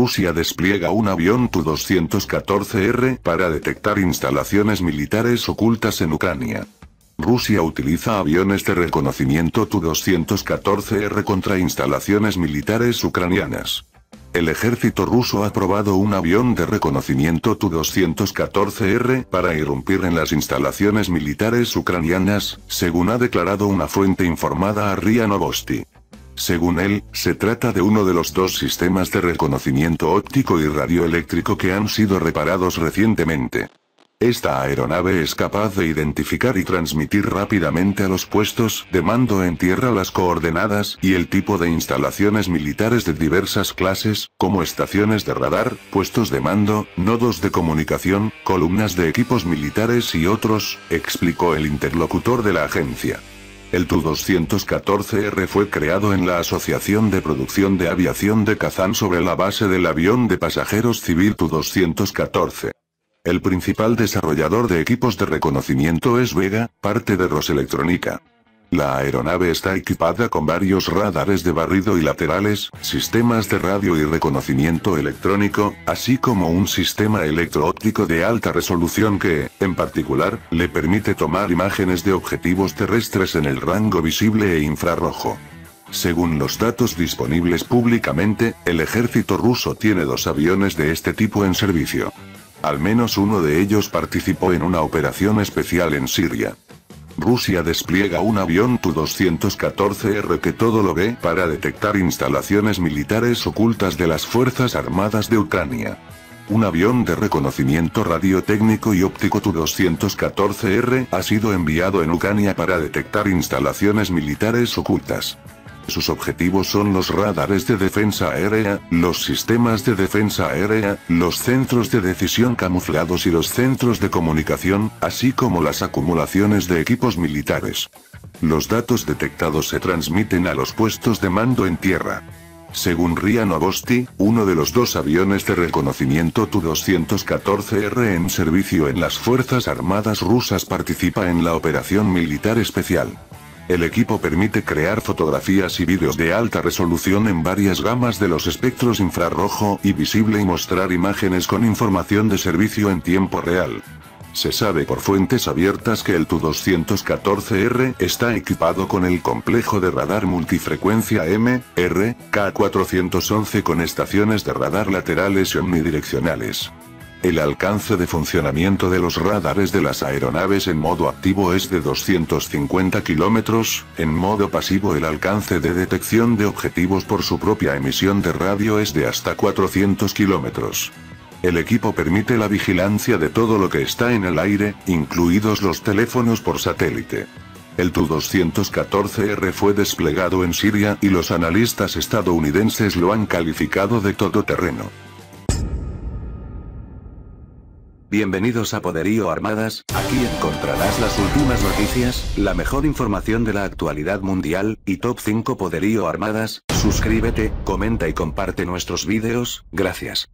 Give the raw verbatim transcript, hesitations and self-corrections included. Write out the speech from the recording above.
Rusia despliega un avión Tu doscientos catorce R para detectar instalaciones militares ocultas en Ucrania. Rusia utiliza aviones de reconocimiento Tu doscientos catorce R contra instalaciones militares ucranianas. El ejército ruso ha probado un avión de reconocimiento Tu doscientos catorce R para irrumpir en las instalaciones militares ucranianas, según ha declarado una fuente informada a R I A Novosti. Según él, se trata de uno de los dos sistemas de reconocimiento óptico y radioeléctrico que han sido reparados recientemente. Esta aeronave es capaz de identificar y transmitir rápidamente a los puestos de mando en tierra las coordenadas y el tipo de instalaciones militares de diversas clases, como estaciones de radar, puestos de mando, nodos de comunicación, columnas de equipos militares y otros, explicó el interlocutor de la agencia. El Tu doscientos catorce R fue creado en la Asociación de Producción de Aviación de Kazán sobre la base del avión de pasajeros civil Tu doscientos catorce. El principal desarrollador de equipos de reconocimiento es Vega, parte de Roselectrónica. La aeronave está equipada con varios radares de barrido y laterales, sistemas de radio y reconocimiento electrónico, así como un sistema electro-óptico de alta resolución que, en particular, le permite tomar imágenes de objetivos terrestres en el rango visible e infrarrojo. Según los datos disponibles públicamente, el ejército ruso tiene dos aviones de este tipo en servicio. Al menos uno de ellos participó en una operación especial en Siria. Rusia despliega un avión Tu doscientos catorce R que todo lo ve para detectar instalaciones militares ocultas de las Fuerzas Armadas de Ucrania. Un avión de reconocimiento radiotécnico y óptico Tu doscientos catorce R ha sido enviado en Ucrania para detectar instalaciones militares ocultas. Sus objetivos son los radares de defensa aérea, los sistemas de defensa aérea, los centros de decisión camuflados y los centros de comunicación, así como las acumulaciones de equipos militares. Los datos detectados se transmiten a los puestos de mando en tierra. Según R I A Novosti, uno de los dos aviones de reconocimiento Tu doscientos catorce R en servicio en las Fuerzas Armadas rusas participa en la operación militar especial. El equipo permite crear fotografías y vídeos de alta resolución en varias gamas de los espectros infrarrojo y visible y mostrar imágenes con información de servicio en tiempo real. Se sabe por fuentes abiertas que el Tu doscientos catorce R está equipado con el complejo de radar multifrecuencia M R K cuatrocientos once con estaciones de radar laterales y omnidireccionales. El alcance de funcionamiento de los radares de las aeronaves en modo activo es de doscientos cincuenta kilómetros, en modo pasivo el alcance de detección de objetivos por su propia emisión de radio es de hasta cuatrocientos kilómetros. El equipo permite la vigilancia de todo lo que está en el aire, incluidos los teléfonos por satélite. El Tu doscientos catorce R fue desplegado en Siria y los analistas estadounidenses lo han calificado de todoterreno. Bienvenidos a Poderío Armadas, aquí encontrarás las últimas noticias, la mejor información de la actualidad mundial, y top cinco Poderío Armadas. Suscríbete, comenta y comparte nuestros vídeos, gracias.